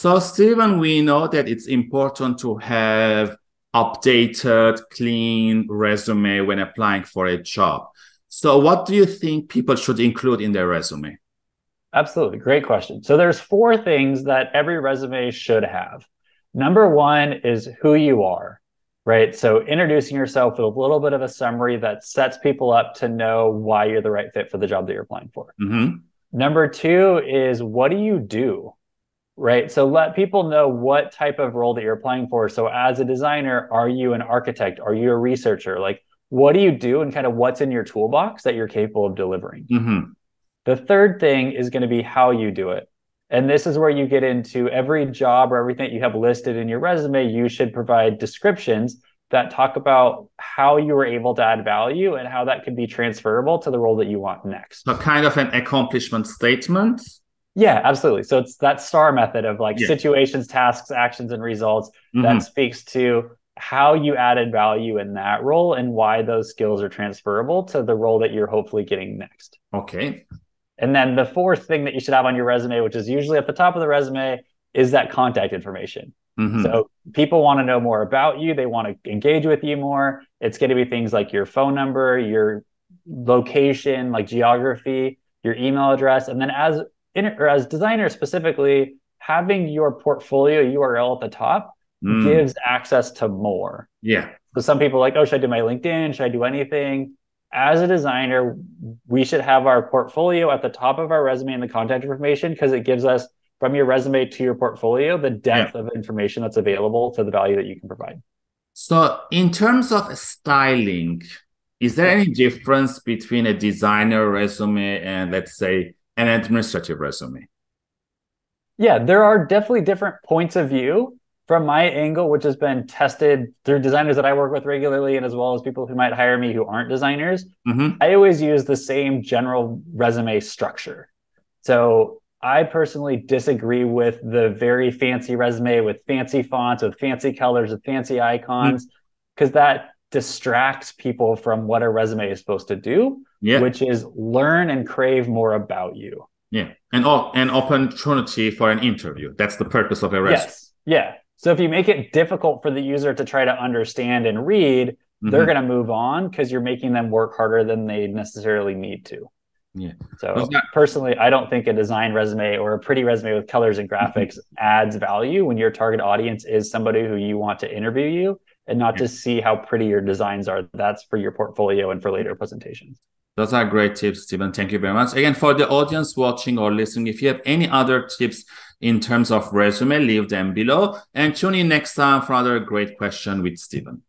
So, Steven, we know that it's important to have updated, clean resume when applying for a job. So what do you think people should include in their resume? Absolutely. Great question. So there's four things that every resume should have. Number one is who you are, right? So introducing yourself with a little bit of a summary that sets people up to know why you're the right fit for the job that you're applying for. Mm-hmm. Number two is, what do you do? Right? So let people know what type of role that you're applying for. So as a designer, are you an architect? Are you a researcher? Like, what do you do, and kind of what's in your toolbox that you're capable of delivering? Mm-hmm. The third thing is going to be how you do it. And this is where you get into every job or everything that you have listed in your resume. You should provide descriptions that talk about how you were able to add value and how that could be transferable to the role that you want next. So kind of an accomplishment statement. Yeah, absolutely. So it's that STAR method of situations, tasks, actions, and results that speaks to how you added value in that role and why those skills are transferable to the role that you're hopefully getting next. Okay. And then the fourth thing that you should have on your resume, which is usually at the top of the resume, is that contact information. Mm-hmm. So people want to know more about you. They want to engage with you more. It's going to be things like your phone number, your location, like geography, your email address. And then as designers specifically, having your portfolio URL at the top gives access to more. Yeah. So some people are like, oh, should I do my LinkedIn? Should I do anything? As a designer, we should have our portfolio at the top of our resume and the contact information, because it gives us, from your resume to your portfolio, the depth of information that's available to the value that you can provide. So in terms of styling, is there any difference between a designer resume and, let's say, an administrative resume? Yeah, there are definitely different points of view from my angle, which has been tested through designers that I work with regularly, and as well as people who might hire me who aren't designers. Mm-hmm. I always use the same general resume structure. So I personally disagree with the very fancy resume with fancy fonts, with fancy colors, with fancy icons, because that distracts people from what a resume is supposed to do, which is learn and crave more about you. Yeah. And an opportunity for an interview. That's the purpose of a resume. Yes. Yeah. So if you make it difficult for the user to try to understand and read, they're going to move on because you're making them work harder than they necessarily need to. Yeah. So personally, I don't think a design resume or a pretty resume with colors and graphics adds value when your target audience is somebody who you want to interview you, and not to see how pretty your designs are. That's for your portfolio and for later presentations. Those are great tips, Steven. Thank you very much. Again, for the audience watching or listening, if you have any other tips in terms of resume, leave them below, and tune in next time for another great question with Steven.